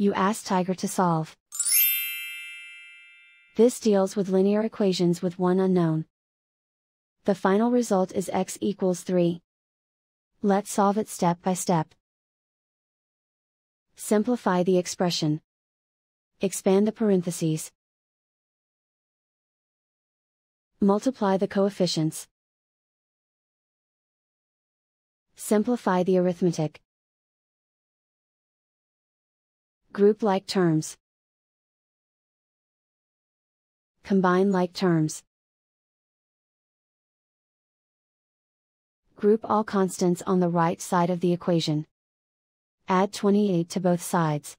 you ask Tiger to solve. This deals with linear equations with one unknown. The final result is x equals 3. Let's solve it step by step. Simplify the expression. Expand the parentheses. Multiply the coefficients. Simplify the arithmetic. Group like terms. Combine like terms. Group all constants on the right side of the equation. Add 28 to both sides.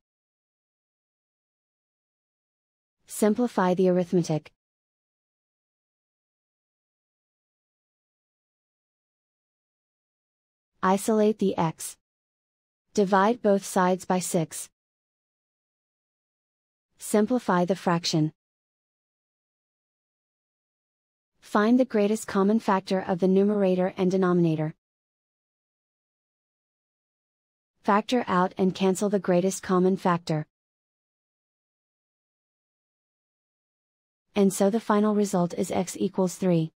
Simplify the arithmetic. Isolate the x. Divide both sides by 6. Simplify the fraction. Find the greatest common factor of the numerator and denominator. Factor out and cancel the greatest common factor. And so the final result is x equals 3.